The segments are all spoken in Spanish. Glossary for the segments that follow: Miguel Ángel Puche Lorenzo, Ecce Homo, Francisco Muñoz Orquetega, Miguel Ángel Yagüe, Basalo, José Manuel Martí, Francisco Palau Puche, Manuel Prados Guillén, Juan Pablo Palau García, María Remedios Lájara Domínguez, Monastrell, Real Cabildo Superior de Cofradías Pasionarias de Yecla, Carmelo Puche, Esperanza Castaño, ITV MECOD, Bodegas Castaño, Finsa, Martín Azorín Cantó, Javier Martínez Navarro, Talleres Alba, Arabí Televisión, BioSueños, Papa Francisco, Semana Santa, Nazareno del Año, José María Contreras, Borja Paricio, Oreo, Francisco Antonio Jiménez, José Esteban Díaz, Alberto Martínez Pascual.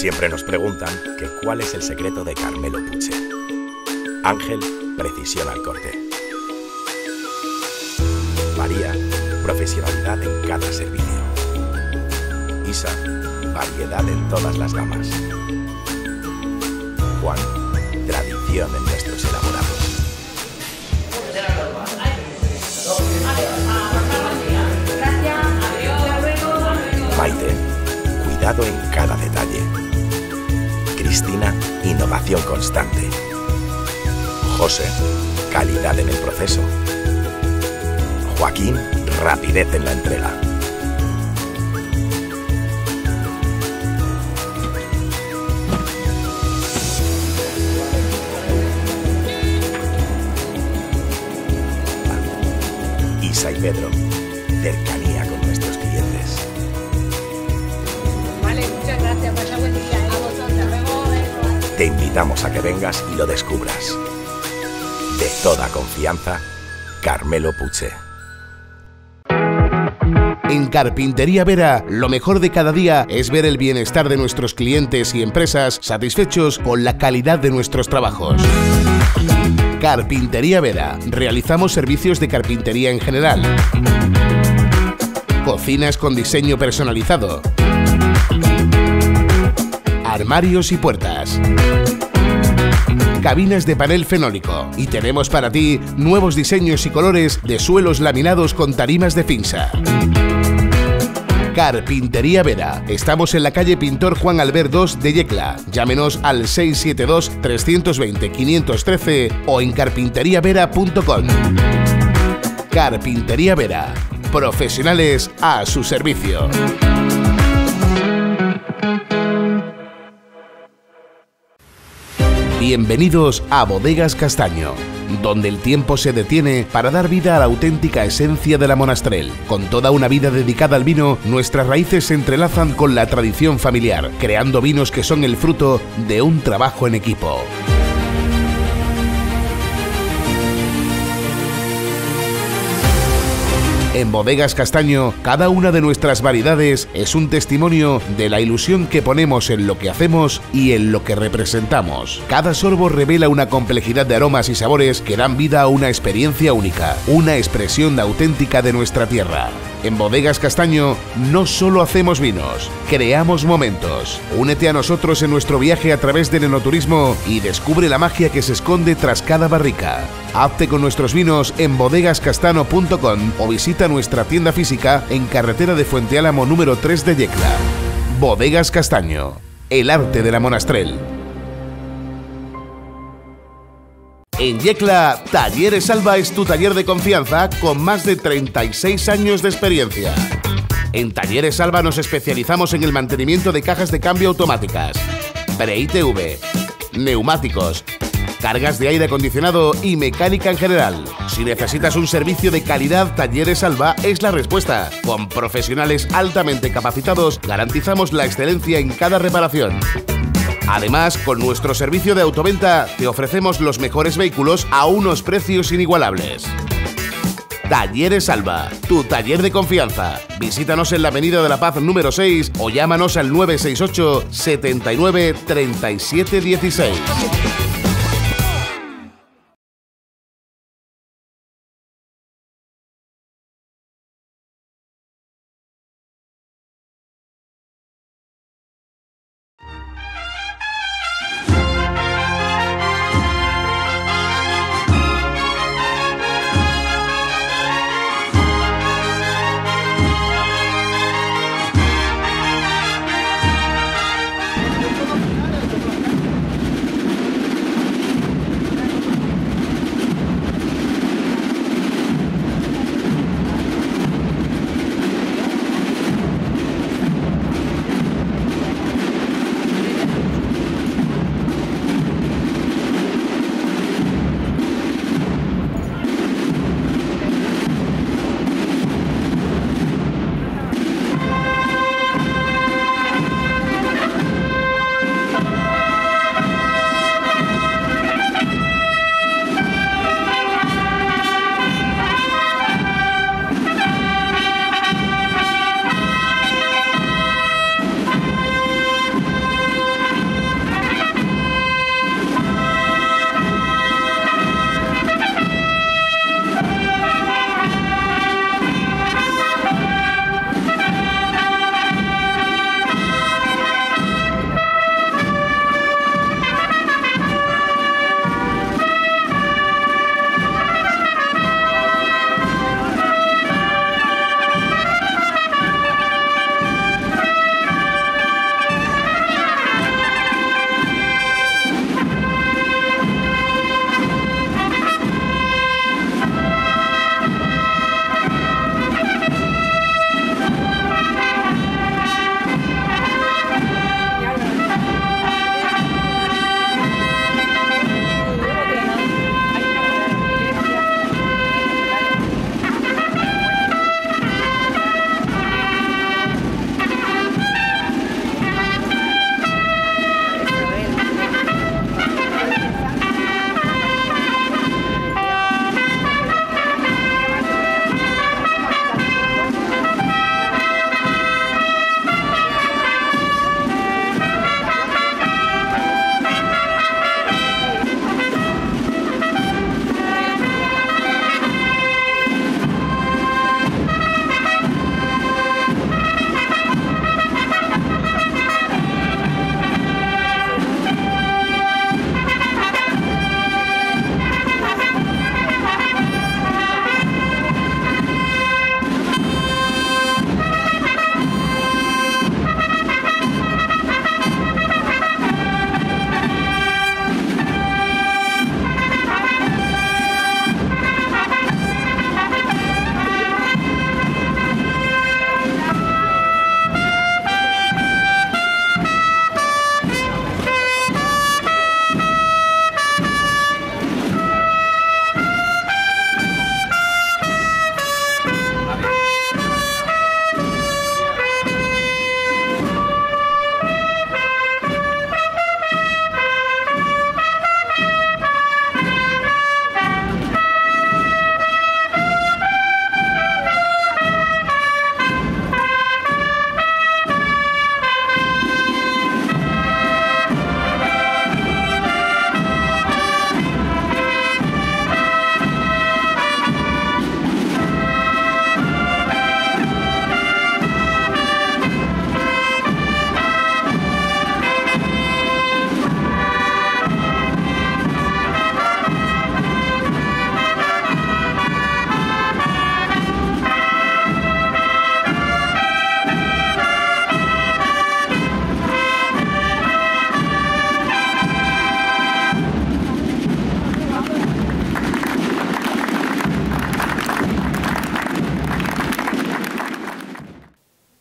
Siempre nos preguntan que cuál es el secreto de Carmelo Puche. Ángel, precisión al corte. María, profesionalidad en cada servicio. Isa, variedad en todas las gamas. Juan, tradición en nuestros elaborados. Maite, cuidado en cada detalle. Cristina, innovación constante. José, calidad en el proceso. Joaquín, rapidez en la entrega. Isa y Pedro, cercanía con nuestros clientes. Vale, muchas gracias, pasa buen día. A vosotros. Te invitamos a que vengas y lo descubras. De toda confianza, Carmelo Puche. En Carpintería Vera, lo mejor de cada día es ver el bienestar de nuestros clientes y empresas satisfechos con la calidad de nuestros trabajos. Carpintería Vera. Realizamos servicios de carpintería en general. Cocinas con diseño personalizado. Armarios y puertas. Cabinas de panel fenólico. Y tenemos para ti nuevos diseños y colores de suelos laminados con tarimas de Finsa. Carpintería Vera. Estamos en la calle Pintor Juan Albert II de Yecla. Llámenos al 672-320-513 o en carpinteriavera.com. Carpintería Vera. Profesionales a su servicio. Bienvenidos a Bodegas Castaño, donde el tiempo se detiene para dar vida a la auténtica esencia de la Monastrell. Con toda una vida dedicada al vino, nuestras raíces se entrelazan con la tradición familiar, creando vinos que son el fruto de un trabajo en equipo. En Bodegas Castaño, cada una de nuestras variedades es un testimonio de la ilusión que ponemos en lo que hacemos y en lo que representamos. Cada sorbo revela una complejidad de aromas y sabores que dan vida a una experiencia única, una expresión auténtica de nuestra tierra. En Bodegas Castaño no solo hacemos vinos, creamos momentos. Únete a nosotros en nuestro viaje a través del enoturismo y descubre la magia que se esconde tras cada barrica. Hazte con nuestros vinos en bodegascastano.com o visita nuestra tienda física en carretera de Fuente Álamo número 3 de Yecla. Bodegas Castaño, el arte de la Monastrell. En Yecla, Talleres Alba es tu taller de confianza con más de 36 años de experiencia. En Talleres Alba nos especializamos en el mantenimiento de cajas de cambio automáticas, pre-ITV, neumáticos, cargas de aire acondicionado y mecánica en general. Si necesitas un servicio de calidad, Talleres Alba es la respuesta. Con profesionales altamente capacitados, garantizamos la excelencia en cada reparación. Además, con nuestro servicio de autoventa te ofrecemos los mejores vehículos a unos precios inigualables. Talleres Alba, tu taller de confianza. Visítanos en la Avenida de la Paz número 6 o llámanos al 968 79 37 16.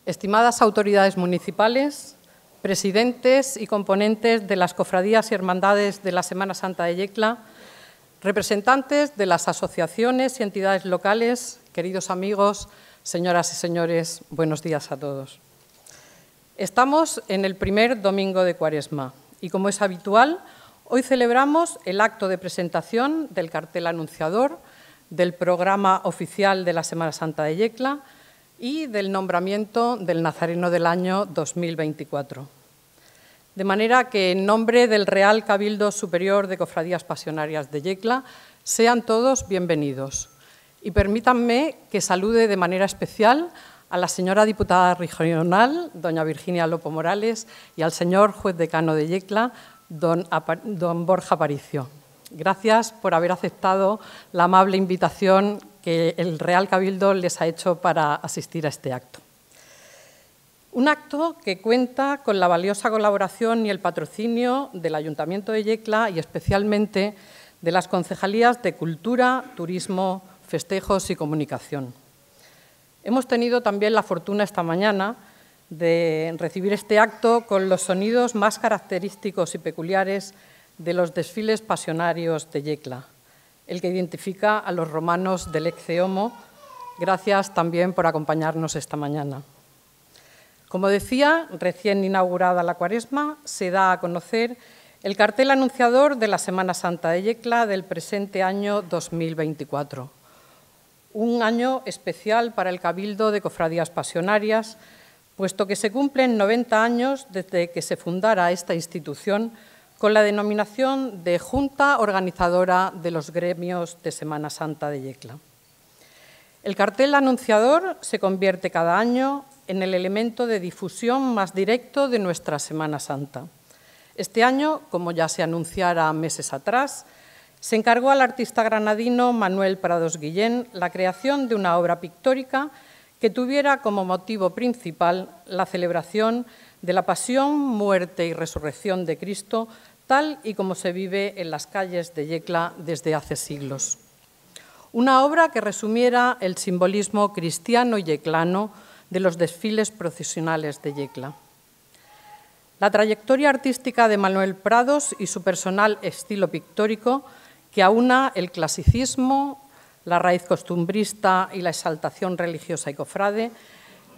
estimadas autoridades municipales, presidentes y componentes de las cofradías y hermandades de la Semana Santa de Yecla, representantes de las asociaciones y entidades locales, queridos amigos, señoras y señores, buenos días a todos. Estamos en el primer domingo de Cuaresma y, como es habitual, hoy celebramos el acto de presentación del cartel anunciador, del programa oficial de la Semana Santa de Yecla y del nombramiento del Nazareno del año 2024. De manera que, en nombre del Real Cabildo Superior de Cofradías Pasionarias de Yecla, sean todos bienvenidos. Y permítanme que salude de manera especial a la señora diputada regional, doña Virginia López Morales, y al señor juez decano de Yecla, don Borja Paricio. Gracias por haber aceptado la amable invitación que el Real Cabildo les ha hecho para asistir a este acto. Un acto que cuenta con la valiosa colaboración y el patrocinio del Ayuntamiento de Yecla y especialmente de las concejalías de Cultura, Turismo, Festejos y Comunicación. Hemos tenido también la fortuna esta mañana de recibir este acto con los sonidos más característicos y peculiares de los desfiles pasionarios de Yecla, el que identifica a los romanos del Ecce Homo. Gracias también por acompañarnos esta mañana. Como decía, recién inaugurada la Cuaresma, se da a conocer el cartel anunciador de la Semana Santa de Yecla del presente año 2024. Un año especial para el Cabildo de Cofradías Pasionarias, puesto que se cumplen 90 años desde que se fundara esta institución con la denominación de Junta Organizadora de los Gremios de Semana Santa de Yecla. El cartel anunciador se convierte cada año en el elemento de difusión más directo de nuestra Semana Santa. Este año, como ya se anunciara meses atrás, se encargó al artista granadino Manuel Prados Guillén la creación de una obra pictórica que tuviera como motivo principal la celebración de la pasión, muerte y resurrección de Cristo, tal y como se vive en las calles de Yecla desde hace siglos. Una obra que resumiera el simbolismo cristiano y yeclano de los desfiles procesionales de Yecla. La trayectoria artística de Manuel Prados y su personal estilo pictórico, que aúna el clasicismo, la raíz costumbrista y la exaltación religiosa y cofrade,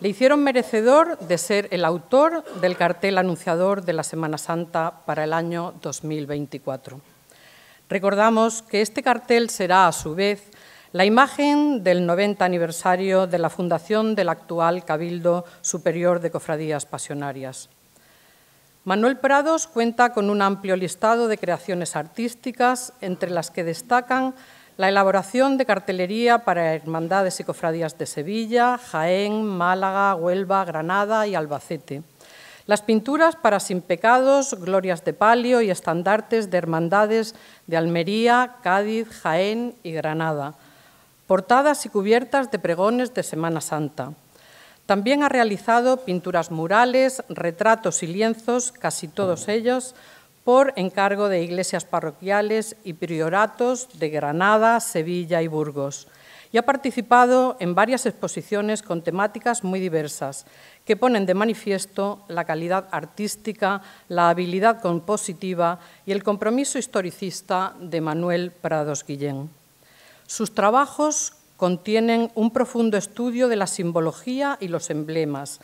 le hicieron merecedor de ser el autor del cartel anunciador de la Semana Santa para el año 2024. Recordamos que este cartel será, a su vez, la imagen del 90 aniversario de la fundación del actual Cabildo Superior de Cofradías Pasionarias. Manuel Prados cuenta con un amplio listado de creaciones artísticas, entre las que destacan la elaboración de cartelería para hermandades y cofradías de Sevilla, Jaén, Málaga, Huelva, Granada y Albacete, las pinturas para Sin Pecados, Glorias de Palio y estandartes de hermandades de Almería, Cádiz, Jaén y Granada, portadas y cubiertas de pregones de Semana Santa. También ha realizado pinturas murales, retratos y lienzos, casi todos ellos por encargo de iglesias parroquiales y prioratos de Granada, Sevilla y Burgos. Y ha participado en varias exposiciones con temáticas muy diversas que ponen de manifiesto la calidad artística, la habilidad compositiva y el compromiso historicista de Manuel Prados Guillén. Sus trabajos contienen un profundo estudio de la simbología y los emblemas,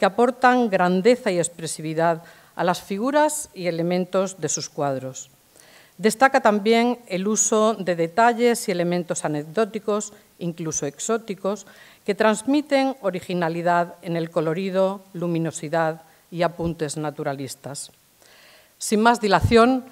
que aportan grandeza y expresividad a las figuras y elementos de sus cuadros. Destaca también el uso de detalles y elementos anecdóticos, incluso exóticos, que transmiten originalidad en el colorido, luminosidad y apuntes naturalistas. Sin más dilación,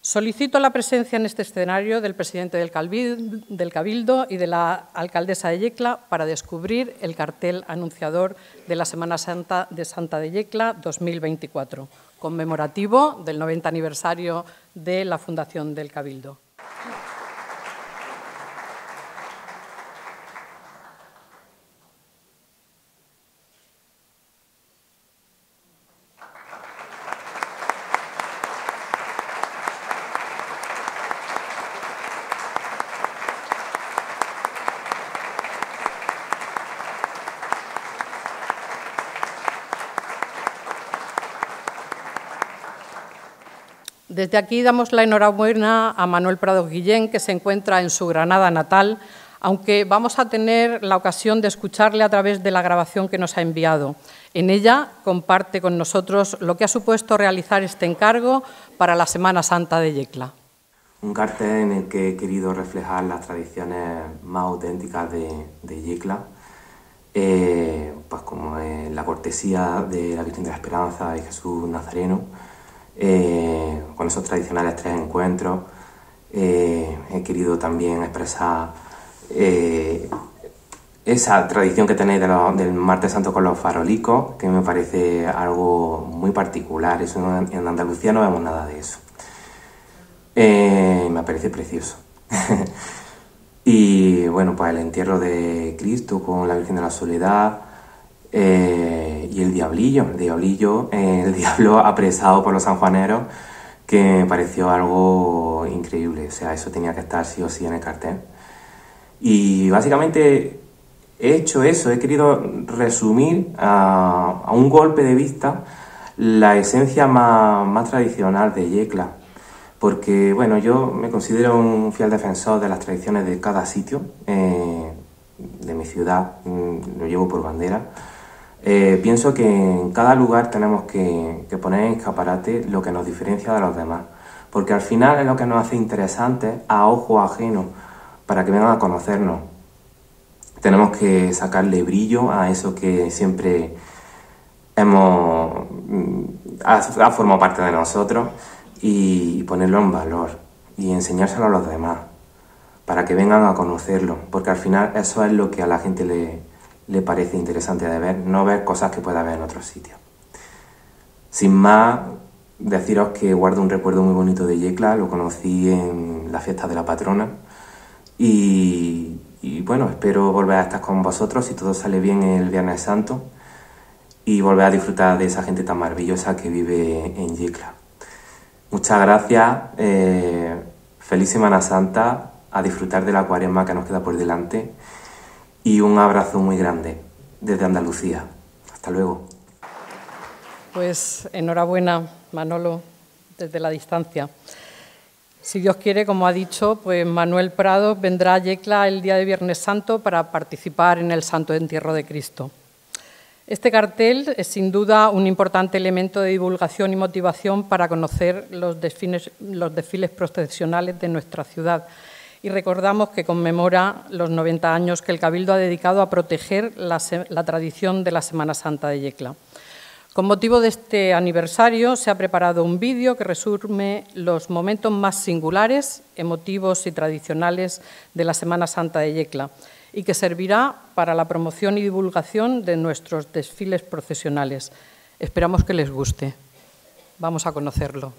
solicito la presencia en este escenario del presidente del Cabildo y de la alcaldesa de Yecla para descubrir el cartel anunciador de la Semana Santa de Yecla 2024, conmemorativo del 90 aniversario de la fundación del Cabildo. Desde aquí damos la enhorabuena a Manuel Prados Guillén, que se encuentra en su Granada natal, aunque vamos a tener la ocasión de escucharle a través de la grabación que nos ha enviado. En ella comparte con nosotros lo que ha supuesto realizar este encargo para la Semana Santa de Yecla. Un cartel en el que he querido reflejar las tradiciones más auténticas de Yecla, pues como la cortesía de la Virgen de la Esperanza y Jesús Nazareno, con esos tradicionales tres encuentros. He querido también expresar esa tradición que tenéis del Martes Santo con los farolicos, que me parece algo muy particular. Eso en Andalucía no vemos nada de eso. Me parece precioso. Y bueno, pues el entierro de Cristo con la Virgen de la Soledad y el diablo apresado por los sanjuaneros, que me pareció algo increíble. O sea, eso tenía que estar sí o sí en el cartel. Y básicamente he hecho eso, he querido resumir a un golpe de vista la esencia más tradicional de Yecla. Porque, bueno, yo me considero un fiel defensor de las tradiciones de cada sitio, de mi ciudad, lo llevo por bandera. Pienso que en cada lugar tenemos que poner en escaparate lo que nos diferencia de los demás, porque al final es lo que nos hace interesantes a ojo ajeno, para que vengan a conocernos. Tenemos que sacarle brillo a eso que siempre ha formado parte de nosotros, y ponerlo en valor y enseñárselo a los demás para que vengan a conocerlo, porque al final eso es lo que a la gente le parece interesante de ver, no ver cosas que pueda ver en otros sitios. Sin más, deciros que guardo un recuerdo muy bonito de Yecla, lo conocí en la fiesta de la patrona y bueno, espero volver a estar con vosotros si todo sale bien el Viernes Santo y volver a disfrutar de esa gente tan maravillosa que vive en Yecla. Muchas gracias, feliz Semana Santa, a disfrutar de la Cuaresma que nos queda por delante y un abrazo muy grande desde Andalucía. Hasta luego. Pues enhorabuena, Manolo, desde la distancia. Si Dios quiere, como ha dicho, pues Manuel Prados vendrá a Yecla el día de Viernes Santo para participar en el Santo Entierro de Cristo. Este cartel es sin duda un importante elemento de divulgación y motivación para conocer los desfiles procesionales de nuestra ciudad. Y recordamos que conmemora los 90 años que el Cabildo ha dedicado a proteger la tradición de la Semana Santa de Yecla. Con motivo de este aniversario se ha preparado un vídeo que resume los momentos más singulares, emotivos y tradicionales de la Semana Santa de Yecla, y que servirá para la promoción y divulgación de nuestros desfiles procesionales. Esperamos que les guste. Vamos a conocerlo.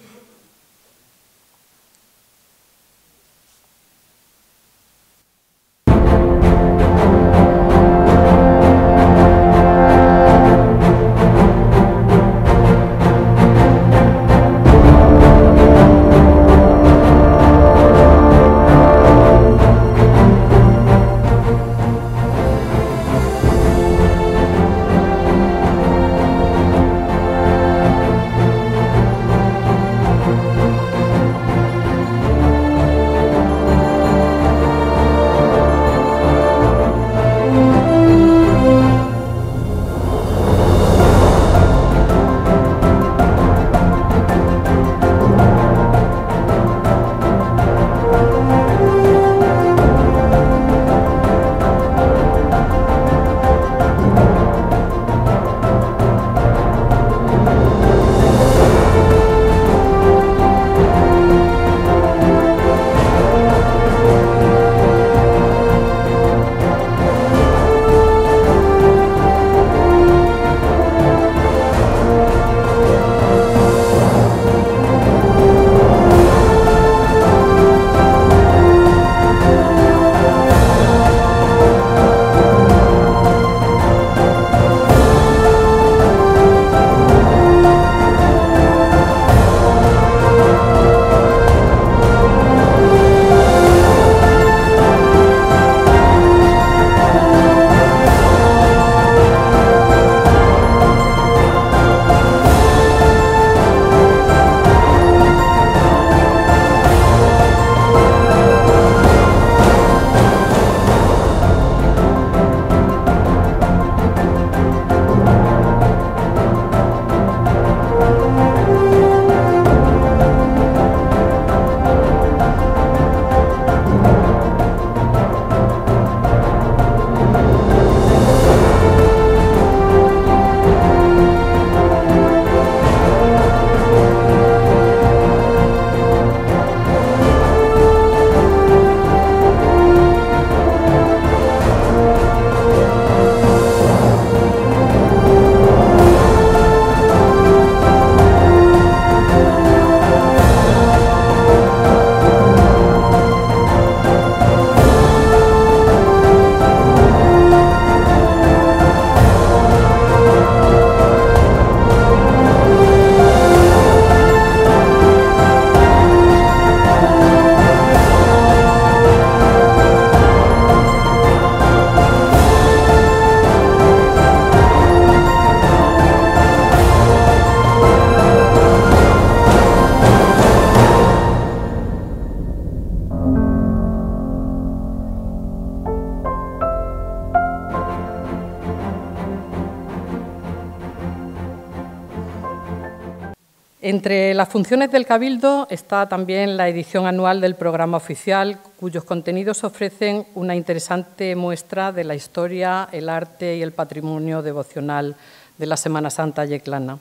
Entre las funciones del Cabildo está también la edición anual del programa oficial, cuyos contenidos ofrecen una interesante muestra de la historia, el arte y el patrimonio devocional de la Semana Santa yeclana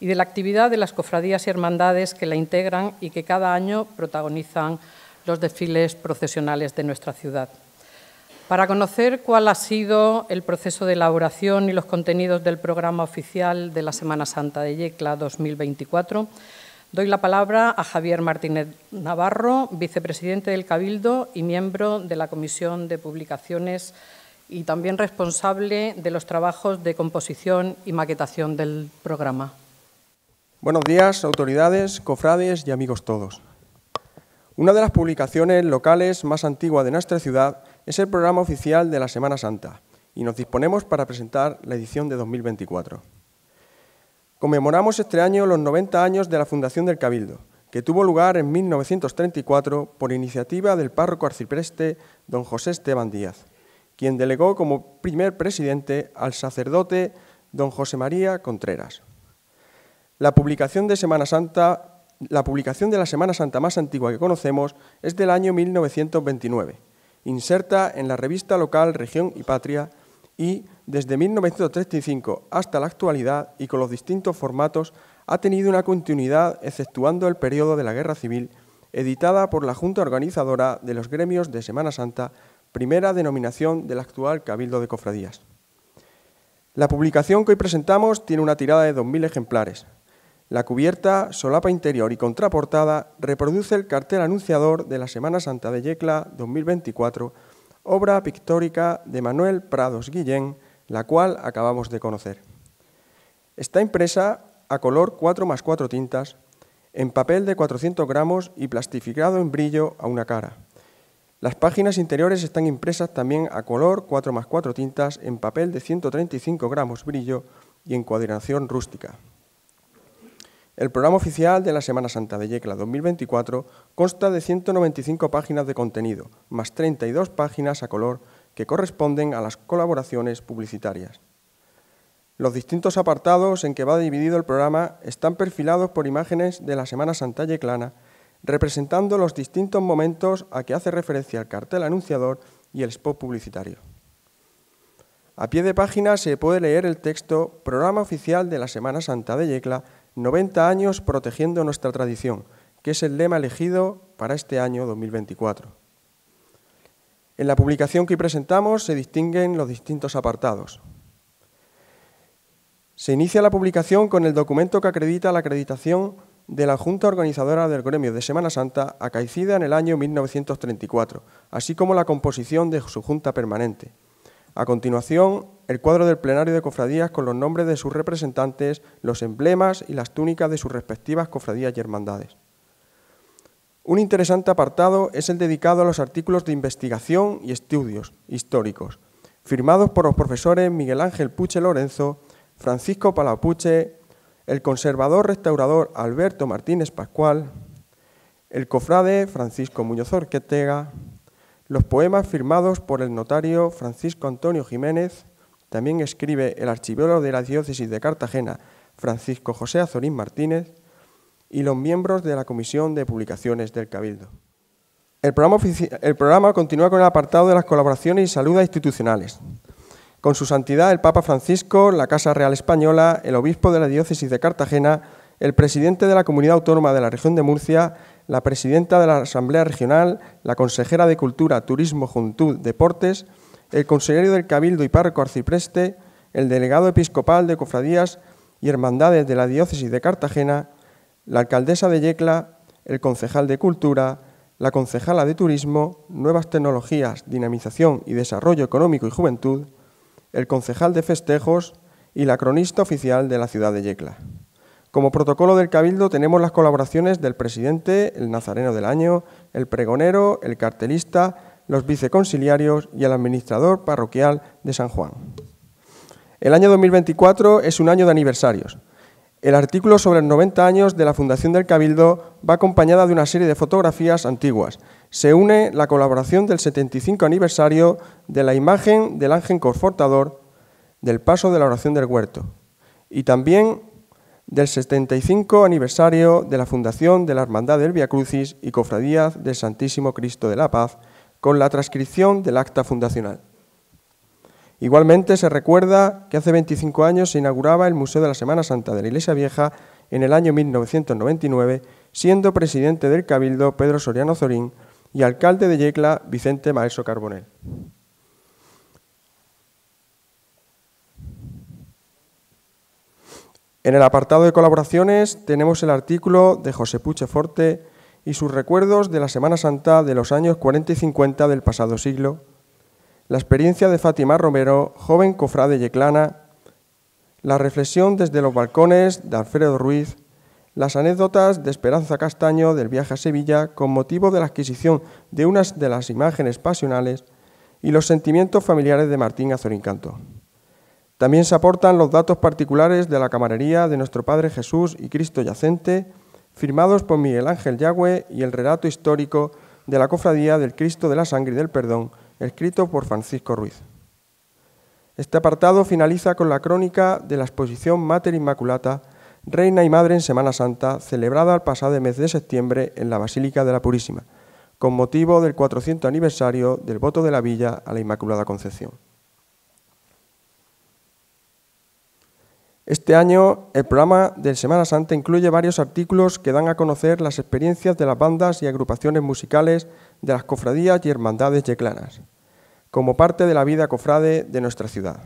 y de la actividad de las cofradías y hermandades que la integran y que cada año protagonizan los desfiles procesionales de nuestra ciudad. Para conocer cuál ha sido el proceso de elaboración y los contenidos del programa oficial de la Semana Santa de Yecla 2024, doy la palabra a Javier Martínez Navarro, vicepresidente del Cabildo y miembro de la Comisión de Publicaciones y también responsable de los trabajos de composición y maquetación del programa. Buenos días, autoridades, cofrades y amigos todos. Una de las publicaciones locales más antiguas de nuestra ciudad es el programa oficial de la Semana Santa y nos disponemos para presentar la edición de 2024. Conmemoramos este año los 90 años de la fundación del Cabildo, que tuvo lugar en 1934 por iniciativa del párroco arcipreste don José Esteban Díaz, quien delegó como primer presidente al sacerdote don José María Contreras. La publicación de la Semana Santa más antigua que conocemos es del año 1929, inserta en la revista local Región y Patria y, desde 1935 hasta la actualidad y con los distintos formatos, ha tenido una continuidad exceptuando el periodo de la Guerra Civil, editada por la Junta Organizadora de los Gremios de Semana Santa, primera denominación del actual Cabildo de Cofradías. La publicación que hoy presentamos tiene una tirada de 2.000 ejemplares. La cubierta, solapa interior y contraportada reproduce el cartel anunciador de la Semana Santa de Yecla 2024, obra pictórica de Manuel Prados Guillén, la cual acabamos de conocer. Está impresa a color 4+4 tintas, en papel de 400 gramos y plastificado en brillo a una cara. Las páginas interiores están impresas también a color 4+4 tintas, en papel de 135 gramos brillo y en cuadernación rústica. El programa oficial de la Semana Santa de Yecla 2024 consta de 195 páginas de contenido, más 32 páginas a color que corresponden a las colaboraciones publicitarias. Los distintos apartados en que va dividido el programa están perfilados por imágenes de la Semana Santa yeclana, representando los distintos momentos a que hace referencia el cartel anunciador y el spot publicitario. A pie de página se puede leer el texto «Programa oficial de la Semana Santa de Yecla, 90 años protegiendo nuestra tradición», que es el lema elegido para este año 2024. En la publicación que presentamos se distinguen los distintos apartados. Se inicia la publicación con el documento que acredita la acreditación de la Junta Organizadora del Gremio de Semana Santa, acaecida en el año 1934, así como la composición de su Junta Permanente. A continuación, el cuadro del plenario de cofradías con los nombres de sus representantes, los emblemas y las túnicas de sus respectivas cofradías y hermandades. Un interesante apartado es el dedicado a los artículos de investigación y estudios históricos, firmados por los profesores Miguel Ángel Puche Lorenzo, Francisco Palau Puche, el conservador restaurador Alberto Martínez Pascual, el cofrade Francisco Muñoz Orquetega, los poemas firmados por el notario Francisco Antonio Jiménez, también escribe el archivero de la diócesis de Cartagena, Francisco José Azorín Martínez, y los miembros de la Comisión de Publicaciones del Cabildo. El programa continúa con el apartado de las colaboraciones y saludas institucionales. Con su santidad el Papa Francisco, la Casa Real Española, el obispo de la diócesis de Cartagena, el presidente de la Comunidad Autónoma de la Región de Murcia, la presidenta de la Asamblea Regional, la consejera de Cultura, Turismo, Juventud, Deportes, el consejero del Cabildo y párroco arcipreste, el delegado episcopal de Cofradías y Hermandades de la Diócesis de Cartagena, la alcaldesa de Yecla, el concejal de Cultura, la concejala de Turismo, Nuevas Tecnologías, Dinamización y Desarrollo Económico y Juventud, el concejal de Festejos y la cronista oficial de la ciudad de Yecla. Como protocolo del Cabildo tenemos las colaboraciones del presidente, el nazareno del año, el pregonero, el cartelista, los viceconsiliarios y el administrador parroquial de San Juan. El año 2024 es un año de aniversarios. El artículo sobre los 90 años de la fundación del Cabildo va acompañada de una serie de fotografías antiguas. Se une la colaboración del 75 aniversario de la imagen del ángel confortador, del paso de la oración del huerto y también del 75 aniversario de la fundación de la Hermandad del Viacrucis y Cofradía del Santísimo Cristo de la Paz, con la transcripción del acta fundacional. Igualmente se recuerda que hace 25 años se inauguraba el Museo de la Semana Santa de la Iglesia Vieja en el año 1999, siendo presidente del Cabildo Pedro Soriano Zorín y alcalde de Yecla Vicente Maeso Carbonell. En el apartado de colaboraciones tenemos el artículo de José Puche Forte y sus recuerdos de la Semana Santa de los años 40 y 50 del pasado siglo, la experiencia de Fátima Romero, joven cofrade yeclana, la reflexión desde los balcones de Alfredo Ruiz, las anécdotas de Esperanza Castaño del viaje a Sevilla con motivo de la adquisición de una de las imágenes pasionales y los sentimientos familiares de Martín Azorín Cantó. También se aportan los datos particulares de la camarería de Nuestro Padre Jesús y Cristo Yacente, firmados por Miguel Ángel Yagüe, y el relato histórico de la Cofradía del Cristo de la Sangre y del Perdón, escrito por Francisco Ruiz. Este apartado finaliza con la crónica de la exposición Mater Inmaculata, Reina y Madre en Semana Santa, celebrada el pasado mes de septiembre en la Basílica de la Purísima, con motivo del 400 aniversario del voto de la Villa a la Inmaculada Concepción. Este año, el programa de Semana Santa incluye varios artículos que dan a conocer las experiencias de las bandas y agrupaciones musicales de las cofradías y hermandades yeclanas, como parte de la vida cofrade de nuestra ciudad.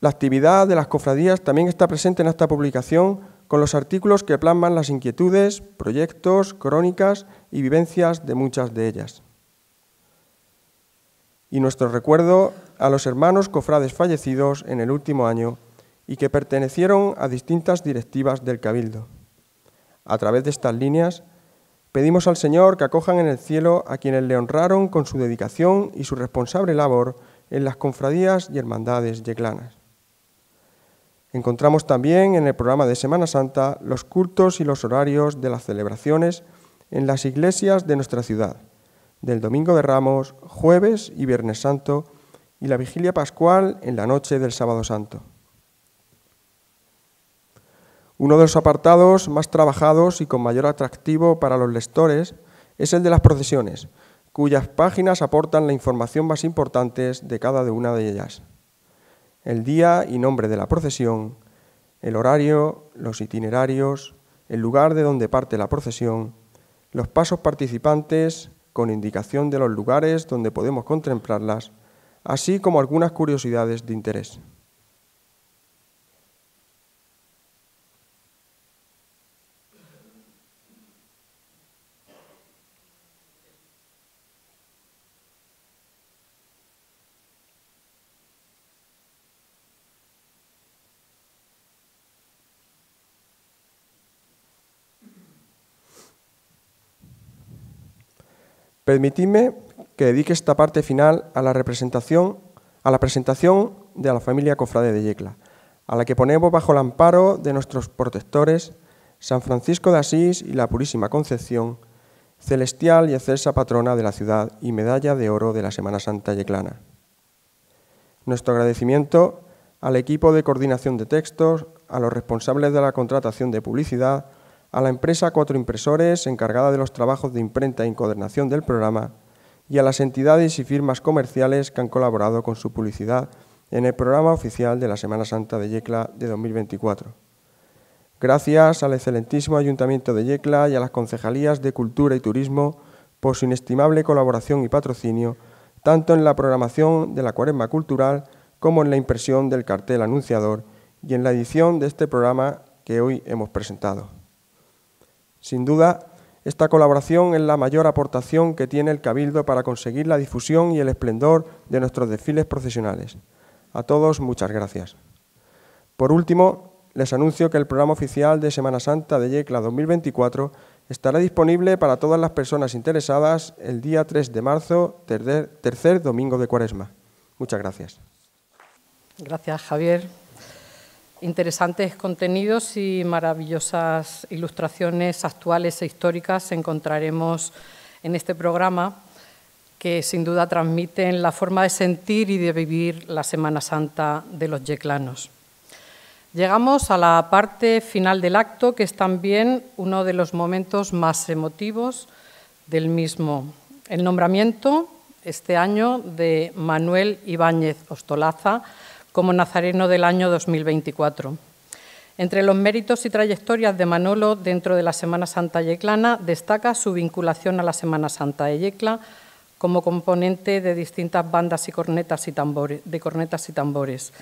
La actividad de las cofradías también está presente en esta publicación, con los artículos que plasman las inquietudes, proyectos, crónicas y vivencias de muchas de ellas. Y nuestro recuerdo a los hermanos cofrades fallecidos en el último año y que pertenecieron a distintas directivas del Cabildo. A través de estas líneas, pedimos al Señor que acojan en el cielo a quienes le honraron con su dedicación y su responsable labor en las confradías y hermandades yeclanas. Encontramos también en el programa de Semana Santa los cultos y los horarios de las celebraciones en las iglesias de nuestra ciudad, del Domingo de Ramos, Jueves y Viernes Santo, y la Vigilia Pascual en la noche del Sábado Santo. Uno de los apartados más trabajados y con mayor atractivo para los lectores es el de las procesiones, cuyas páginas aportan la información más importante de cada una de ellas: el día y nombre de la procesión, el horario, los itinerarios, el lugar de donde parte la procesión, los pasos participantes, con indicación de los lugares donde podemos contemplarlas, así como algunas curiosidades de interés. Permitidme que dedique esta parte final a la presentación de la familia cofrade de Yecla, a la que ponemos bajo el amparo de nuestros protectores, San Francisco de Asís y la Purísima Concepción, celestial y excelsa patrona de la ciudad y medalla de oro de la Semana Santa yeclana. Nuestro agradecimiento al equipo de coordinación de textos, a los responsables de la contratación de publicidad, a la empresa 4 Impresores, encargada de los trabajos de imprenta e encuadernación del programa, y a las entidades y firmas comerciales que han colaborado con su publicidad en el programa oficial de la Semana Santa de Yecla de 2024. Gracias al excelentísimo Ayuntamiento de Yecla y a las concejalías de Cultura y Turismo por su inestimable colaboración y patrocinio, tanto en la programación de la Cuaresma Cultural como en la impresión del cartel anunciador y en la edición de este programa que hoy hemos presentado. Sin duda, esta colaboración es la mayor aportación que tiene el Cabildo para conseguir la difusión y el esplendor de nuestros desfiles procesionales. A todos, muchas gracias. Por último, les anuncio que el programa oficial de Semana Santa de Yecla 2024 estará disponible para todas las personas interesadas el día 3 de marzo, tercer domingo de Cuaresma. Muchas gracias. Gracias, Javier. Interesantes contenidos y maravillosas ilustraciones actuales e históricas encontraremos en este programa, que sin duda transmiten la forma de sentir y de vivir la Semana Santa de los yeclanos. Llegamos a la parte final del acto, que es también uno de los momentos más emotivos del mismo. El nombramiento este año de Manuel Ibáñez Ostolaza como nazareno del año 2024. Entre los méritos y trayectorias de Manolo dentro de la Semana Santa yeclana destaca su vinculación a la Semana Santa de Yecla como componente de distintas bandas y cornetas y tambores.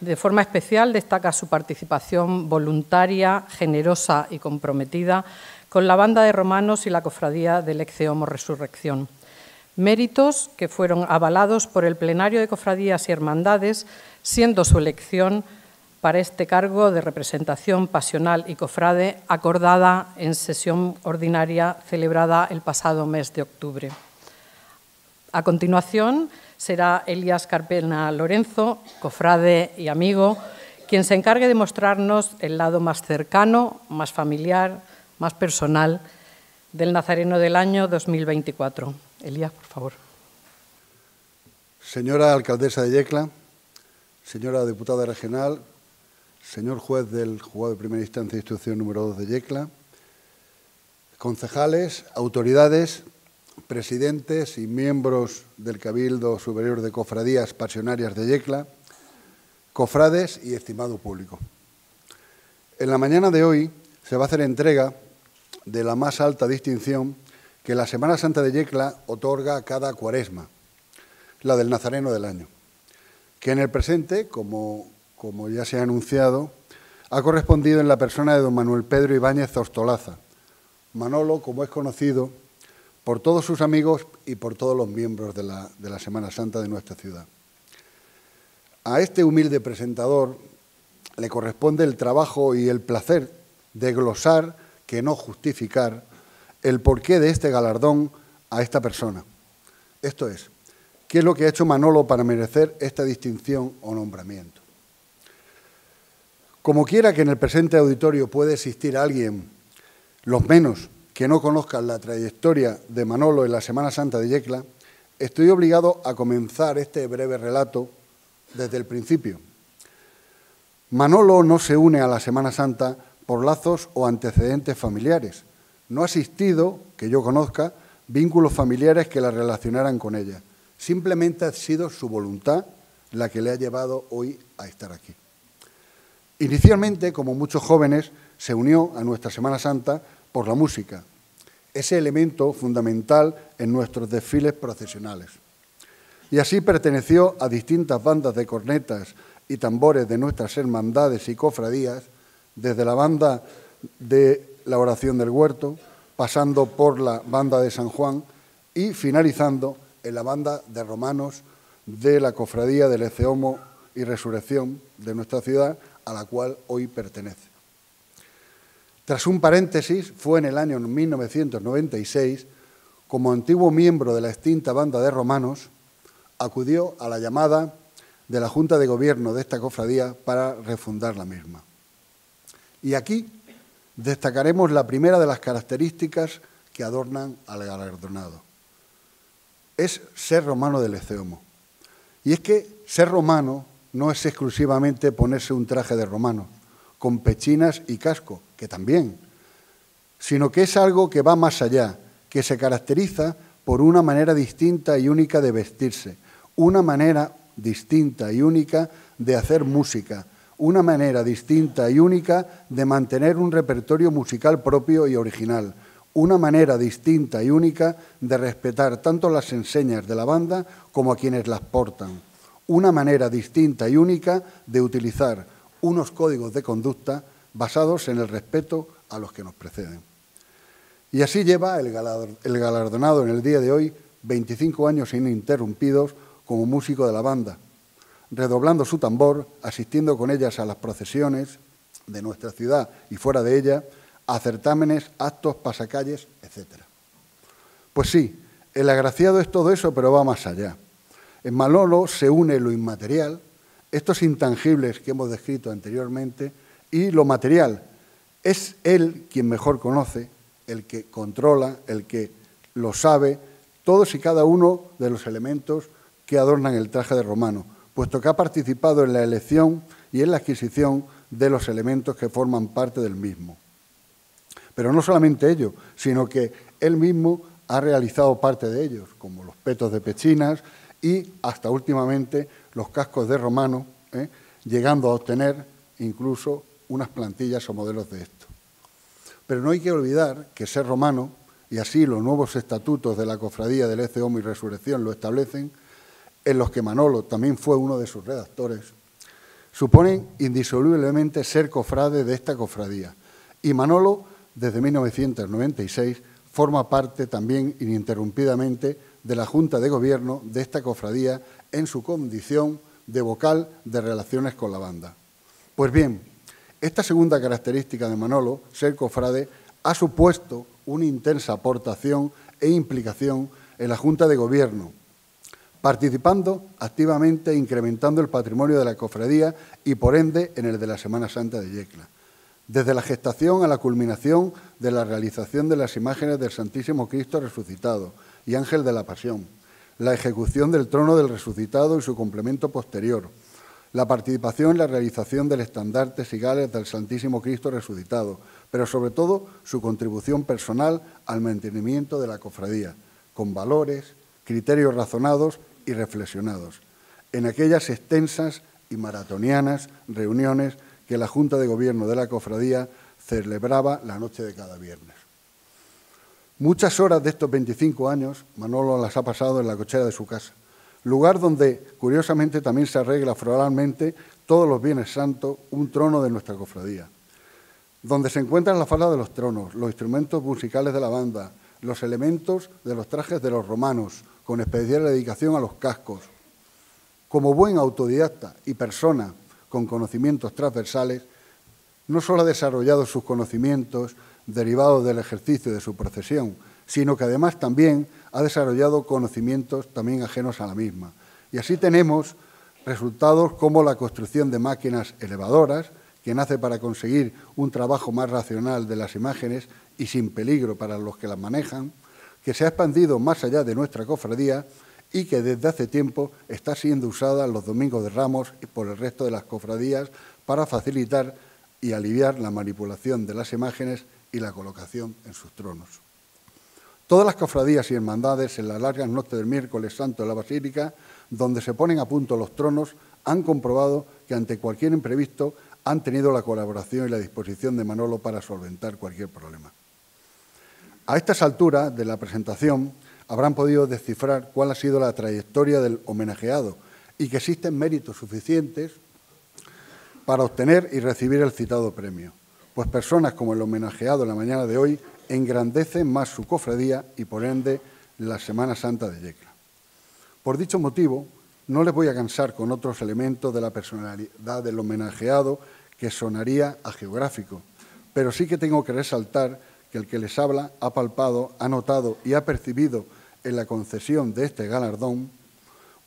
De forma especial destaca su participación voluntaria, generosa y comprometida con la banda de romanos y la cofradía del Ecce Homo Resurrección. Méritos que fueron avalados por el plenario de cofradías y hermandades, siendo su elección para este cargo de representación pasional y cofrade acordada en sesión ordinaria celebrada el pasado mes de octubre. A continuación será Elías Carpena Lorenzo, cofrade y amigo, quien se encargue de mostrarnos el lado más cercano, más familiar, más personal del nazareno del año 2024. Elías, por favor. Señora alcaldesa de Yecla, señora diputada regional, señor juez del Juzgado de Primera Instancia e Instrucción número 2 de Yecla, concejales, autoridades, presidentes y miembros del Cabildo Superior de Cofradías Pasionarias de Yecla, cofrades y estimado público. En la mañana de hoy se va a hacer entrega de la más alta distinción que la Semana Santa de Yecla otorga cada cuaresma, la del nazareno del año, que en el presente, como ya se ha anunciado, ha correspondido en la persona de don Manuel Pedro Ibáñez Ostolaza, Manolo, como es conocido por todos sus amigos y por todos los miembros de la Semana Santa de nuestra ciudad. A este humilde presentador le corresponde el trabajo y el placer de glosar, que no justificar, el porqué de este galardón a esta persona. Esto es, ¿qué es lo que ha hecho Manolo para merecer esta distinción o nombramiento? Como quiera que en el presente auditorio puede existir alguien, los menos, que no conozcan la trayectoria de Manolo en la Semana Santa de Yecla, estoy obligado a comenzar este breve relato desde el principio. Manolo no se une a la Semana Santa por lazos o antecedentes familiares. No ha existido, que yo conozca, vínculos familiares que la relacionaran con ella. Simplemente ha sido su voluntad la que le ha llevado hoy a estar aquí. Inicialmente, como muchos jóvenes, se unió a nuestra Semana Santa por la música, ese elemento fundamental en nuestros desfiles procesionales. Y así perteneció a distintas bandas de cornetas y tambores de nuestras hermandades y cofradías, desde la banda de la Oración del Huerto, pasando por la banda de San Juan y finalizando en la banda de romanos de la cofradía del Ecce Homo y Resurrección de nuestra ciudad, a la cual hoy pertenece. Tras un paréntesis, fue en el año 1996, como antiguo miembro de la extinta banda de romanos, acudió a la llamada de la Junta de Gobierno de esta cofradía para refundar la misma. Y aquí destacaremos la primera de las características que adornan al galardonado. Es ser romano del Ecce Homo. Y es que ser romano no es exclusivamente ponerse un traje de romano, con pechinas y casco, que también, sino que es algo que va más allá, que se caracteriza por una manera distinta y única de vestirse, una manera distinta y única de hacer música, una manera distinta y única de mantener un repertorio musical propio y original, una manera distinta y única de respetar tanto las enseñas de la banda como a quienes las portan, una manera distinta y única de utilizar unos códigos de conducta basados en el respeto a los que nos preceden. Y así lleva el galardonado en el día de hoy 25 años ininterrumpidos como músico de la banda, redoblando su tambor, asistiendo con ellas a las procesiones de nuestra ciudad y fuera de ella, a certámenes, actos, pasacalles, etc. Pues sí, el agraciado es todo eso, pero va más allá. En Manolo se une lo inmaterial, estos intangibles que hemos descrito anteriormente, y lo material. Es él quien mejor conoce, el que controla, el que lo sabe, todos y cada uno de los elementos que adornan el traje de romano, puesto que ha participado en la elección y en la adquisición de los elementos que forman parte del mismo. Pero no solamente ello, sino que él mismo ha realizado parte de ellos, como los petos de pechinas y, hasta últimamente, los cascos de romano, llegando a obtener incluso unas plantillas o modelos de esto. Pero no hay que olvidar que ser romano, y así los nuevos estatutos de la cofradía del Ecce Homo y Resurrección lo establecen, en los que Manolo también fue uno de sus redactores, suponen indisolublemente ser cofrade de esta cofradía. Y Manolo, desde 1996, forma parte también ininterrumpidamente de la Junta de Gobierno de esta cofradía en su condición de vocal de relaciones con la banda. Pues bien, esta segunda característica de Manolo, ser cofrade, ha supuesto una intensa aportación e implicación en la Junta de Gobierno, participando activamente e incrementando el patrimonio de la cofradía y, por ende, en el de la Semana Santa de Yecla. Desde la gestación a la culminación de la realización de las imágenes del Santísimo Cristo Resucitado y Ángel de la Pasión, la ejecución del trono del Resucitado y su complemento posterior, la participación en la realización del estandarte sigales del Santísimo Cristo Resucitado, pero sobre todo su contribución personal al mantenimiento de la cofradía, con valores, criterios razonados y reflexionados, en aquellas extensas y maratonianas reuniones que la Junta de Gobierno de la cofradía celebraba la noche de cada viernes. Muchas horas de estos 25 años Manolo las ha pasado en la cochera de su casa, lugar donde, curiosamente, también se arregla floralmente todos los bienes santos, un trono de nuestra cofradía, donde se encuentran las faldas de los tronos, los instrumentos musicales de la banda, los elementos de los trajes de los romanos, con especial dedicación a los cascos. Como buen autodidacta y persona con conocimientos transversales, no solo ha desarrollado sus conocimientos derivados del ejercicio de su profesión, sino que además también ha desarrollado conocimientos también ajenos a la misma. Y así tenemos resultados como la construcción de máquinas elevadoras, que nace para conseguir un trabajo más racional de las imágenes y sin peligro para los que las manejan, que se ha expandido más allá de nuestra cofradía y que desde hace tiempo está siendo usada los domingos de Ramos y por el resto de las cofradías para facilitar y aliviar la manipulación de las imágenes y la colocación en sus tronos. Todas las cofradías y hermandades en las largas noches del miércoles santo de la Basílica, donde se ponen a punto los tronos, han comprobado que ante cualquier imprevisto han tenido la colaboración y la disposición de Manolo para solventar cualquier problema. A estas alturas de la presentación habrán podido descifrar cuál ha sido la trayectoria del homenajeado y que existen méritos suficientes para obtener y recibir el citado premio, pues personas como el homenajeado en la mañana de hoy engrandecen más su cofradía y, por ende, la Semana Santa de Yecla. Por dicho motivo, no les voy a cansar con otros elementos de la personalidad del homenajeado que sonaría a geográfico, pero sí que tengo que resaltar que el que les habla ha palpado, ha notado y ha percibido en la concesión de este galardón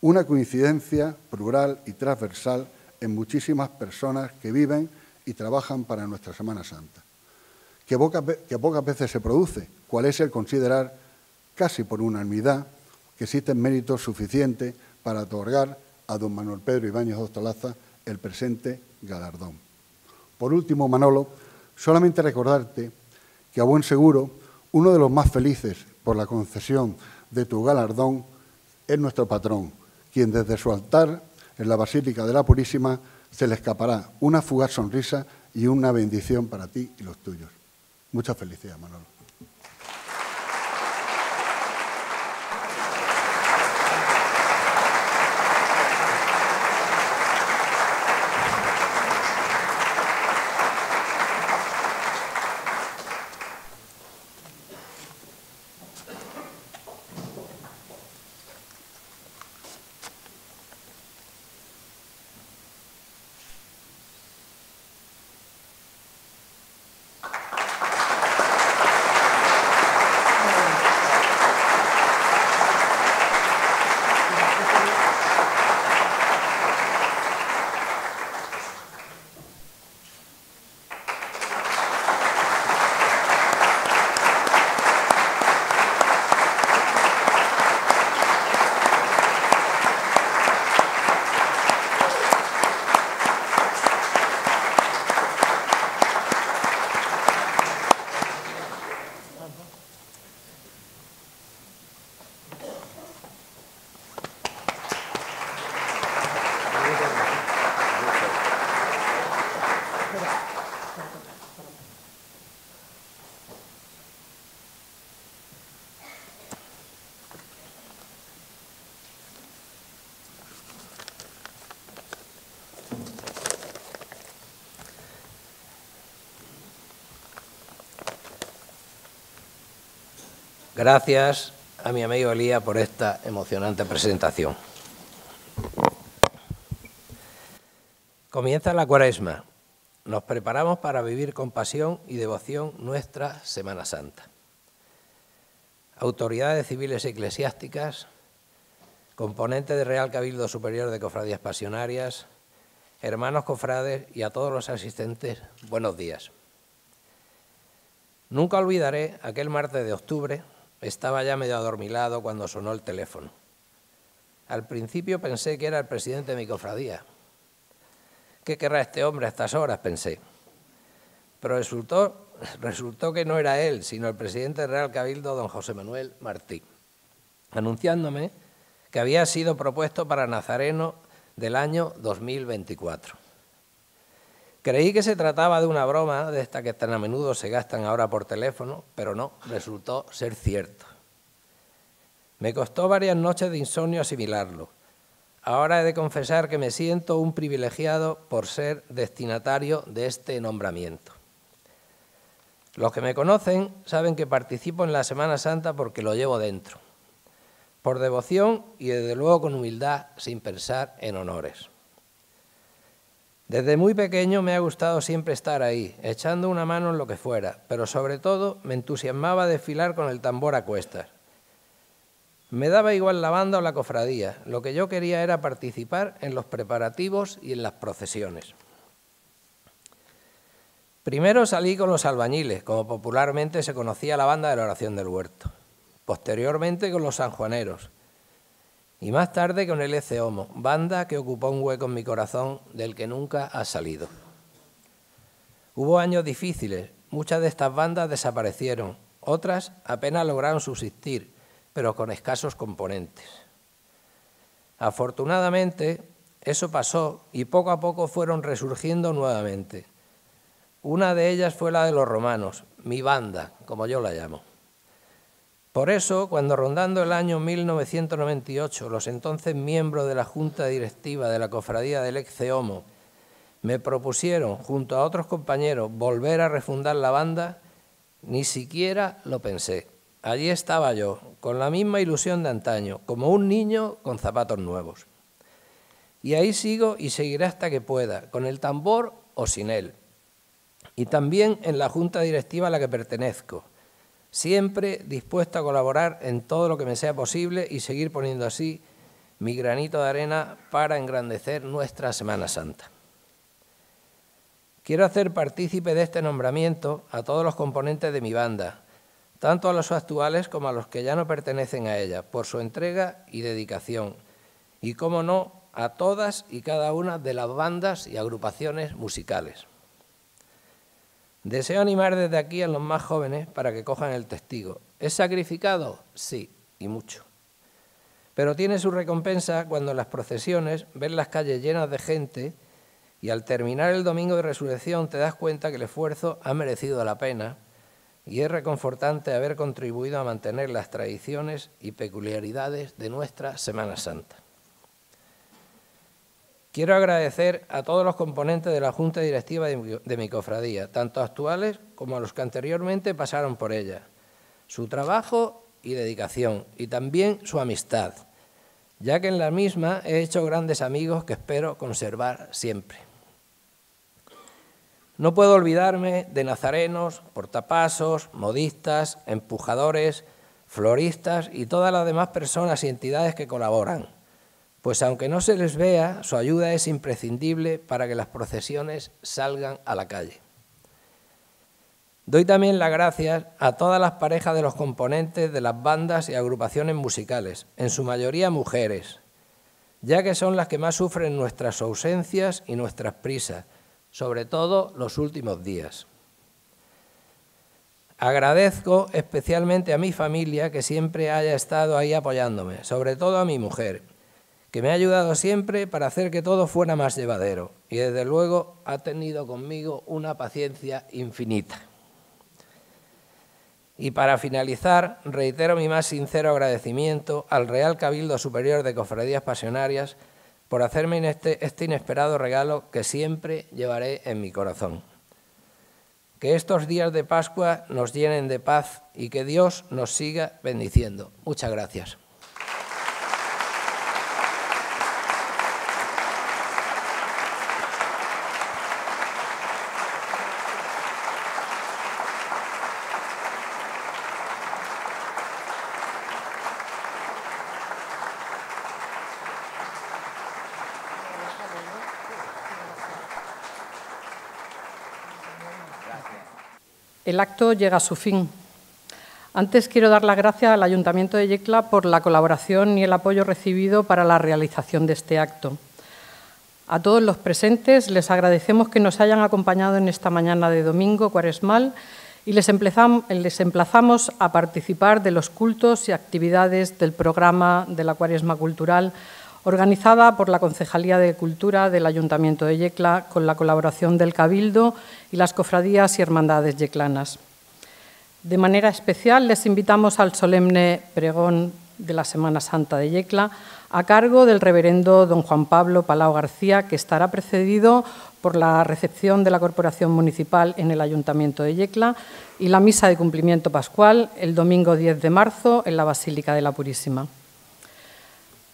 una coincidencia plural y transversal en muchísimas personas que viven y trabajan para nuestra Semana Santa, que pocas veces se produce, cual es el considerar casi por unanimidad que existen méritos suficientes para otorgar a don Manuel Pedro Ibáñez Ostolaza el presente galardón. Por último, Manolo, solamente recordarte que a buen seguro uno de los más felices por la concesión de tu galardón es nuestro patrón, quien desde su altar en la Basílica de la Purísima se le escapará una fugaz sonrisa y una bendición para ti y los tuyos. Mucha felicidad, Manolo. Gracias a mi amigo Elías por esta emocionante presentación. Comienza la Cuaresma. Nos preparamos para vivir con pasión y devoción nuestra Semana Santa. Autoridades civiles y eclesiásticas, componentes del Real Cabildo Superior de Cofradías Pasionarias, hermanos cofrades y a todos los asistentes, buenos días. Nunca olvidaré aquel martes de octubre, estaba ya medio adormilado cuando sonó el teléfono. Al principio pensé que era el presidente de mi cofradía. ¿Qué querrá este hombre a estas horas?, pensé. Pero resultó que no era él, sino el presidente del Real Cabildo, don José Manuel Martí, anunciándome que había sido propuesto para nazareno del año 2024. Creí que se trataba de una broma, de esta que tan a menudo se gastan ahora por teléfono, pero no, resultó ser cierto. Me costó varias noches de insomnio asimilarlo. Ahora he de confesar que me siento un privilegiado por ser destinatario de este nombramiento. Los que me conocen saben que participo en la Semana Santa porque lo llevo dentro, por devoción y desde luego con humildad, sin pensar en honores. Desde muy pequeño me ha gustado siempre estar ahí, echando una mano en lo que fuera, pero sobre todo me entusiasmaba desfilar con el tambor a cuestas. Me daba igual la banda o la cofradía, lo que yo quería era participar en los preparativos y en las procesiones. Primero salí con los albañiles, como popularmente se conocía la banda de la oración del huerto. Posteriormente con los sanjuaneros y más tarde con el Ece Homo, banda que ocupó un hueco en mi corazón del que nunca ha salido. Hubo años difíciles, muchas de estas bandas desaparecieron, otras apenas lograron subsistir, pero con escasos componentes. Afortunadamente, eso pasó y poco a poco fueron resurgiendo nuevamente. Una de ellas fue la de los romanos, mi banda, como yo la llamo. Por eso, cuando rondando el año 1998, los entonces miembros de la Junta Directiva de la Cofradía del Ece Homo me propusieron, junto a otros compañeros, volver a refundar la banda, ni siquiera lo pensé. Allí estaba yo, con la misma ilusión de antaño, como un niño con zapatos nuevos. Y ahí sigo y seguiré hasta que pueda, con el tambor o sin él. Y también en la Junta Directiva a la que pertenezco, siempre dispuesto a colaborar en todo lo que me sea posible y seguir poniendo así mi granito de arena para engrandecer nuestra Semana Santa. Quiero hacer partícipe de este nombramiento a todos los componentes de mi banda, tanto a los actuales como a los que ya no pertenecen a ella, por su entrega y dedicación, y cómo no, a todas y cada una de las bandas y agrupaciones musicales. Deseo animar desde aquí a los más jóvenes para que cojan el testigo. ¿Es sacrificado? Sí, y mucho. Pero tiene su recompensa cuando en las procesiones ves las calles llenas de gente y al terminar el domingo de resurrección te das cuenta que el esfuerzo ha merecido la pena. Y es reconfortante haber contribuido a mantener las tradiciones y peculiaridades de nuestra Semana Santa. Quiero agradecer a todos los componentes de la Junta Directiva de mi cofradía, tanto actuales como a los que anteriormente pasaron por ella, su trabajo y dedicación, y también su amistad, ya que en la misma he hecho grandes amigos que espero conservar siempre. No puedo olvidarme de nazarenos, portapasos, modistas, empujadores, floristas y todas las demás personas y entidades que colaboran, pues aunque no se les vea, su ayuda es imprescindible para que las procesiones salgan a la calle. Doy también las gracias a todas las parejas de los componentes de las bandas y agrupaciones musicales, en su mayoría mujeres, ya que son las que más sufren nuestras ausencias y nuestras prisas, sobre todo los últimos días. Agradezco especialmente a mi familia que siempre haya estado ahí apoyándome, sobre todo a mi mujer, que me ha ayudado siempre para hacer que todo fuera más llevadero y desde luego ha tenido conmigo una paciencia infinita. Y para finalizar, reitero mi más sincero agradecimiento al Real Cabildo Superior de Cofradías Pasionarias por hacerme este inesperado regalo que siempre llevaré en mi corazón. Que estos días de Pascua nos llenen de paz y que Dios nos siga bendiciendo. Muchas gracias. El acto llega a su fin. Antes quiero dar las gracias al Ayuntamiento de Yecla por la colaboración y el apoyo recibido para la realización de este acto. A todos los presentes les agradecemos que nos hayan acompañado en esta mañana de domingo cuaresmal y les emplazamos a participar de los cultos y actividades del programa de la Cuaresma Cultural organizada por la Concejalía de Cultura del Ayuntamiento de Yecla, con la colaboración del Cabildo y las cofradías y hermandades yeclanas. De manera especial, les invitamos al solemne pregón de la Semana Santa de Yecla, a cargo del reverendo don Juan Pablo Palau García, que estará precedido por la recepción de la Corporación Municipal en el Ayuntamiento de Yecla y la misa de cumplimiento pascual el domingo 10 de marzo en la Basílica de la Purísima.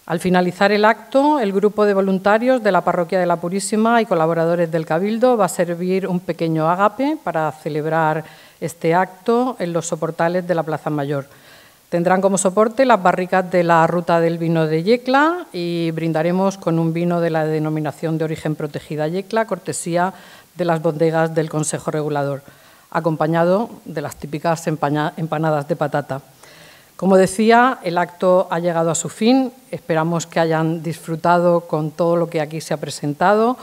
Al finalizar el acto, el grupo de voluntarios de la Parroquia de la Purísima y colaboradores del Cabildo va a servir un pequeño ágape para celebrar este acto en los soportales de la Plaza Mayor. Tendrán como soporte las barricas de la Ruta del Vino de Yecla y brindaremos con un vino de la denominación de origen protegida Yecla, cortesía de las bodegas del Consejo Regulador, acompañado de las típicas empanadas de patata. Como decía, el acto ha llegado a su fin. Esperamos que hayan disfrutado con todo lo que aquí se ha presentado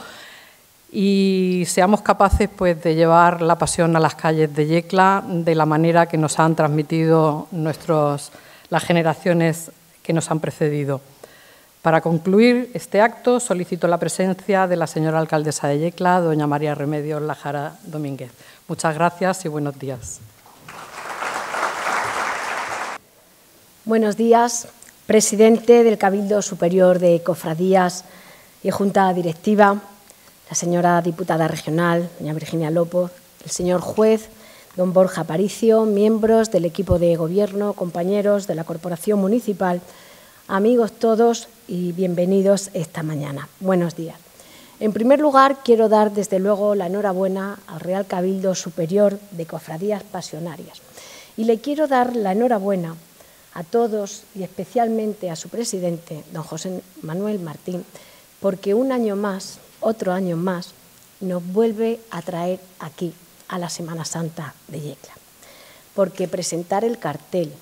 y seamos capaces, pues, de llevar la pasión a las calles de Yecla de la manera que nos han transmitido las generaciones que nos han precedido. Para concluir este acto, solicito la presencia de la señora alcaldesa de Yecla, doña María Remedios Lájara Domínguez. Muchas gracias y buenos días. Buenos días, presidente del Cabildo Superior de Cofradías y Junta Directiva, la señora diputada regional, doña Virginia López, el señor juez, don Borja Paricio, miembros del equipo de gobierno, compañeros de la Corporación Municipal, amigos todos y bienvenidos esta mañana. Buenos días. En primer lugar, quiero dar desde luego la enhorabuena al Real Cabildo Superior de Cofradías Pasionarias y le quiero dar la enhorabuena a todos y especialmente a su presidente, don José Manuel Martí, porque un año más, otro año más, nos vuelve a traer aquí, a la Semana Santa de Yecla. Porque presentar el cartel,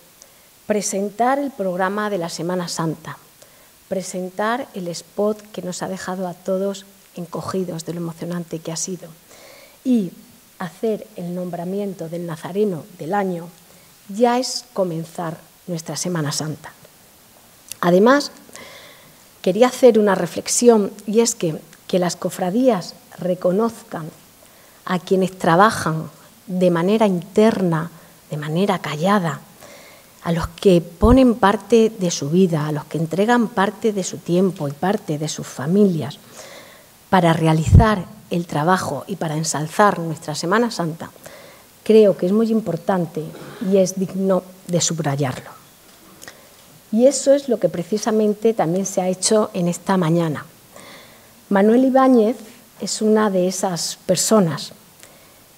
presentar el programa de la Semana Santa, presentar el spot que nos ha dejado a todos encogidos de lo emocionante que ha sido y hacer el nombramiento del nazareno del año, ya es comenzar nuestra Semana Santa. Además, quería hacer una reflexión y es que las cofradías reconozcan a quienes trabajan de manera interna, de manera callada, a los que ponen parte de su vida, a los que entregan parte de su tiempo y parte de sus familias para realizar el trabajo y para ensalzar nuestra Semana Santa. Creo que es muy importante y es digno de subrayarlo. Y eso es lo que precisamente también se ha hecho en esta mañana. Manuel Ibáñez es una de esas personas.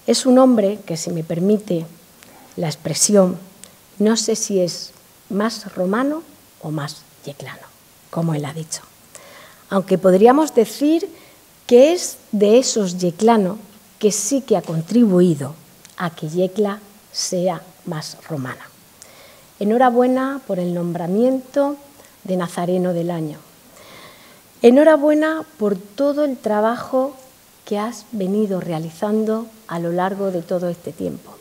Es un hombre que, si me permite la expresión, no sé si es más romano o más yeclano, como él ha dicho. Aunque podríamos decir que es de esos yeclanos que sí que ha contribuido a que Yecla sea más romana. Enhorabuena por el nombramiento de Nazareno del Año. Enhorabuena por todo el trabajo que has venido realizando a lo largo de todo este tiempo.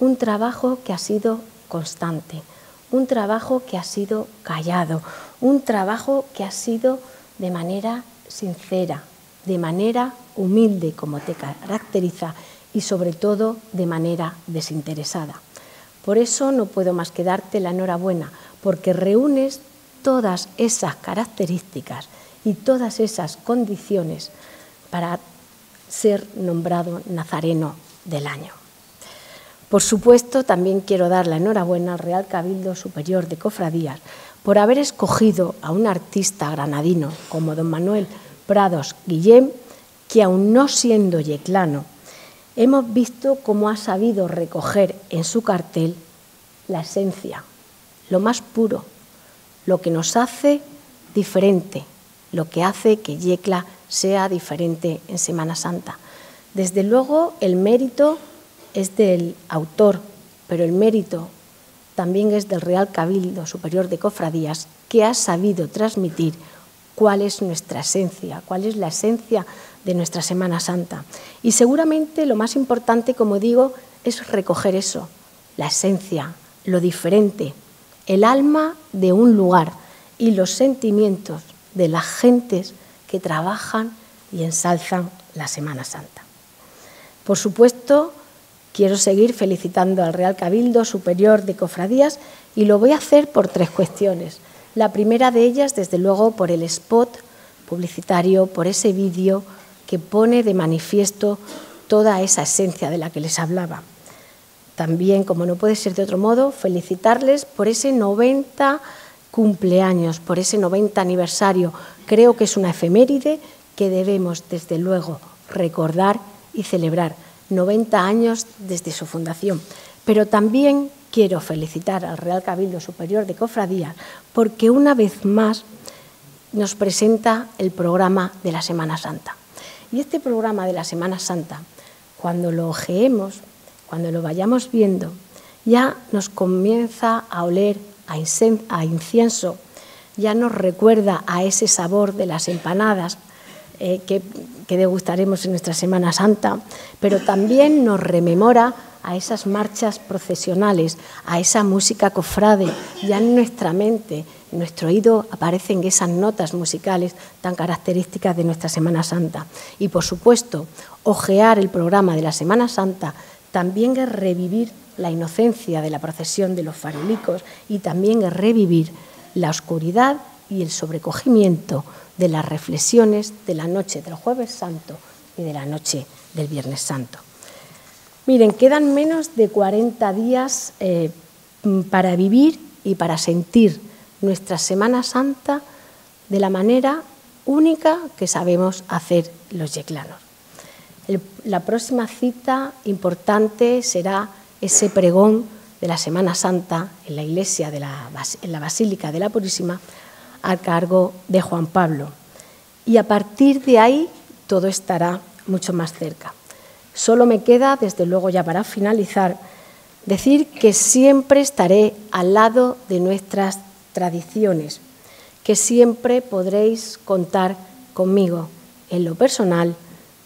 Un trabajo que ha sido constante, un trabajo que ha sido callado, un trabajo que ha sido de manera sincera, de manera humilde, como te caracteriza, y sobre todo de manera desinteresada. Por eso no puedo más que darte la enhorabuena, porque reúnes todas esas características y todas esas condiciones para ser nombrado Nazareno del Año. Por supuesto, también quiero dar la enhorabuena al Real Cabildo Superior de Cofradías por haber escogido a un artista granadino como don Manuel Prados Guillén, que aun no siendo yeclano, hemos visto cómo ha sabido recoger en su cartel la esencia, lo más puro, lo que nos hace diferente, lo que hace que Yecla sea diferente en Semana Santa. Desde luego, el mérito es del autor, pero el mérito también es del Real Cabildo Superior de Cofradías, que ha sabido transmitir cuál es nuestra esencia, cuál es la esencia de nuestra Semana Santa. Y seguramente lo más importante, como digo, es recoger eso, la esencia, lo diferente, el alma de un lugar y los sentimientos de las gentes que trabajan y ensalzan la Semana Santa. Por supuesto, quiero seguir felicitando al Real Cabildo Superior de Cofradías y lo voy a hacer por tres cuestiones. La primera de ellas, desde luego, por el spot publicitario, por ese vídeo que pone de manifiesto toda esa esencia de la que les hablaba. También, como no puede ser de otro modo, felicitarles por ese 90 cumpleaños, por ese 90 aniversario. Creo que es una efeméride que debemos, desde luego, recordar y celebrar. 90 años desde su fundación. Pero también quiero felicitar al Real Cabildo Superior de Cofradías porque una vez más nos presenta el programa de la Semana Santa. Y este programa de la Semana Santa, cuando lo ojeemos, cuando lo vayamos viendo, ya nos comienza a oler a incienso, ya nos recuerda a ese sabor de las empanadas que degustaremos en nuestra Semana Santa, pero también nos rememora a esas marchas procesionales, a esa música cofrade. Ya en nuestra mente, en nuestro oído, aparecen esas notas musicales tan características de nuestra Semana Santa. Y, por supuesto, ojear el programa de la Semana Santa también es revivir la inocencia de la procesión de los farolicos y también es revivir la oscuridad y el sobrecogimiento de las reflexiones de la noche del Jueves Santo y de la noche del Viernes Santo. Miren, quedan menos de 40 días para vivir y para sentir nuestra Semana Santa de la manera única que sabemos hacer los yeclanos. La próxima cita importante será ese pregón de la Semana Santa en la iglesia, en la Basílica de la Purísima, a cargo de Juan Pablo. Y a partir de ahí todo estará mucho más cerca. Solo me queda, desde luego ya para finalizar, decir que siempre estaré al lado de nuestras tradiciones, que siempre podréis contar conmigo en lo personal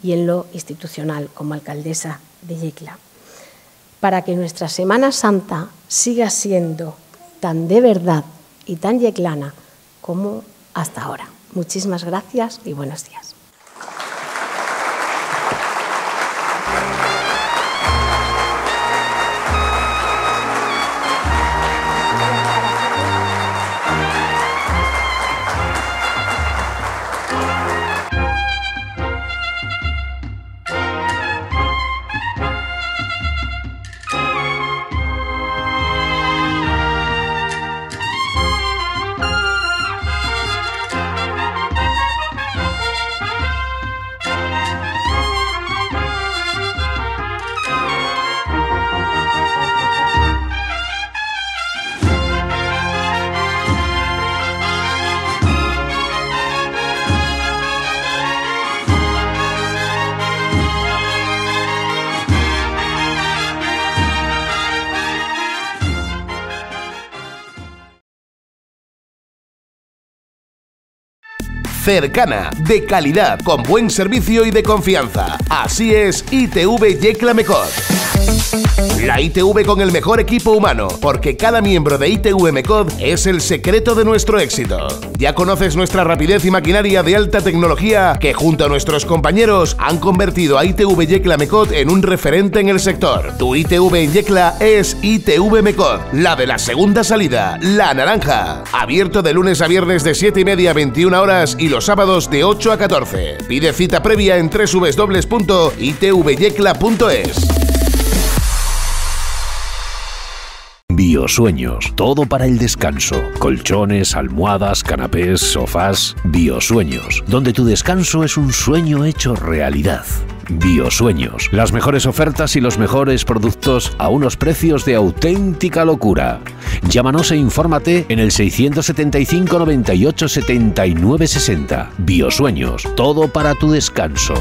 y en lo institucional como alcaldesa de Yecla, para que nuestra Semana Santa siga siendo tan de verdad y tan yeclana como hasta ahora. Muchísimas gracias y buenos días. Cercana, de calidad, con buen servicio y de confianza. Así es ITV Yecla MECOD. La ITV con el mejor equipo humano, porque cada miembro de ITV MECOD es el secreto de nuestro éxito. Ya conoces nuestra rapidez y maquinaria de alta tecnología que junto a nuestros compañeros han convertido a ITV Yecla MECOD en un referente en el sector. Tu ITV en Yecla es ITV MECOD, la de la segunda salida, la naranja. Abierto de lunes a viernes de 7:30 a 21 horas y los sábados de 8 a 14. Pide cita previa en www.itvyecla.es. BioSueños, todo para el descanso. Colchones, almohadas, canapés, sofás. BioSueños, donde tu descanso es un sueño hecho realidad. BioSueños, las mejores ofertas y los mejores productos a unos precios de auténtica locura. Llámanos e infórmate en el 675 98 79 60. BioSueños, todo para tu descanso.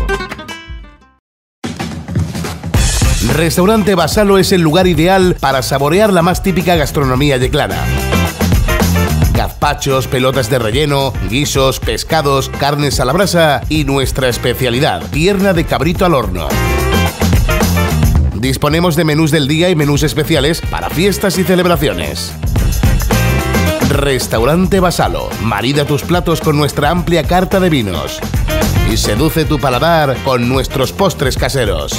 Restaurante Basalo es el lugar ideal para saborear la más típica gastronomía yeclana. Gazpachos, pelotas de relleno, guisos, pescados, carnes a la brasa y nuestra especialidad, pierna de cabrito al horno. Disponemos de menús del día y menús especiales para fiestas y celebraciones. Restaurante Basalo. Marida tus platos con nuestra amplia carta de vinos y seduce tu paladar con nuestros postres caseros.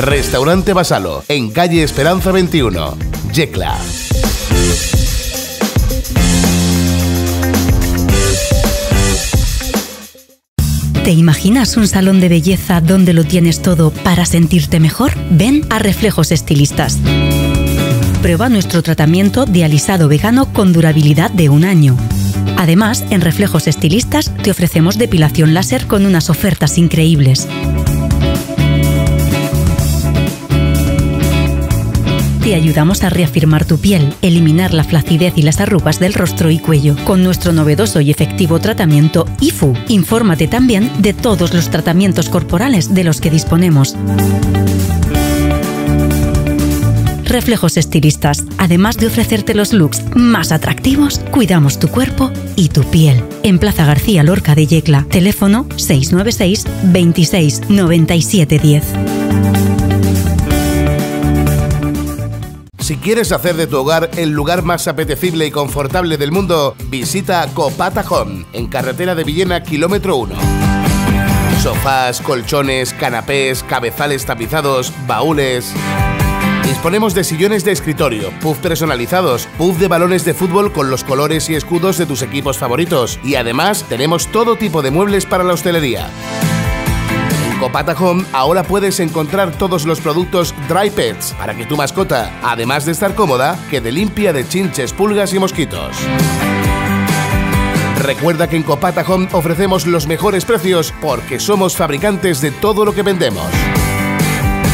Restaurante Basalo, en calle Esperanza 21, Yecla. ¿Te imaginas un salón de belleza donde lo tienes todo para sentirte mejor? Ven a Reflejos Estilistas. Prueba nuestro tratamiento de alisado vegano con durabilidad de 1 año. Además, en Reflejos Estilistas te ofrecemos depilación láser con unas ofertas increíbles. Te ayudamos a reafirmar tu piel, eliminar la flacidez y las arrugas del rostro y cuello con nuestro novedoso y efectivo tratamiento IFU. Infórmate también de todos los tratamientos corporales de los que disponemos. Reflejos Estilistas. Además de ofrecerte los looks más atractivos, cuidamos tu cuerpo y tu piel. En Plaza García Lorca de Yecla. Teléfono 696 26 97 10. Si quieres hacer de tu hogar el lugar más apetecible y confortable del mundo, visita Copata Home, en carretera de Villena, kilómetro 1. Sofás, colchones, canapés, cabezales tapizados, baúles... Disponemos de sillones de escritorio, puff personalizados, puff de balones de fútbol con los colores y escudos de tus equipos favoritos. Y además, tenemos todo tipo de muebles para la hostelería. Copata Home ahora puedes encontrar todos los productos Dry Pets para que tu mascota, además de estar cómoda, quede limpia de chinches, pulgas y mosquitos. Recuerda que en Copata Home ofrecemos los mejores precios porque somos fabricantes de todo lo que vendemos.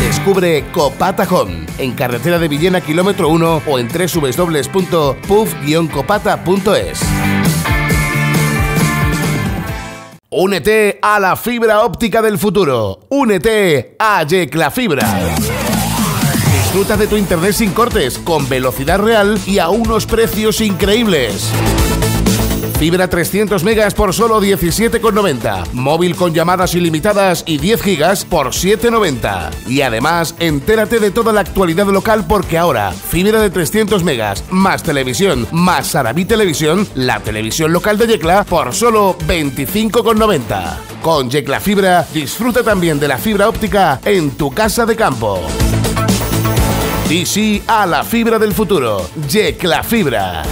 Descubre Copata Home en carretera de Villena, kilómetro 1 o en www.puff-copata.es. Únete a la fibra óptica del futuro. Únete a Yecla Fibra. Disfruta de tu internet sin cortes, con velocidad real y a unos precios increíbles. Fibra 300 megas por solo 17,90. Móvil con llamadas ilimitadas y 10 gigas por 7,90. Y además, entérate de toda la actualidad local porque ahora, fibra de 300 megas, más televisión, más Arabí Televisión, la televisión local de Yecla, por solo 25,90. Con Yecla Fibra, disfruta también de la fibra óptica en tu casa de campo. Y sí a la fibra del futuro, Yecla Fibra.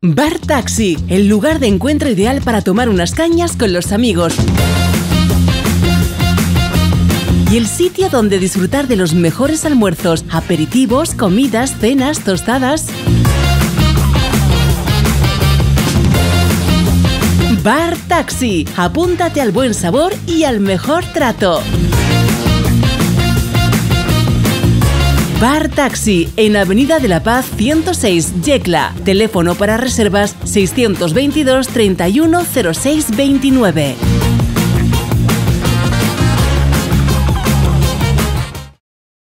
Bar Taxi, el lugar de encuentro ideal para tomar unas cañas con los amigos. Y el sitio donde disfrutar de los mejores almuerzos, aperitivos, comidas, cenas, tostadas. Bar Taxi, apúntate al buen sabor y al mejor trato. Bar Taxi, en Avenida de la Paz 106, Yecla. Teléfono para reservas 622 31 06 29.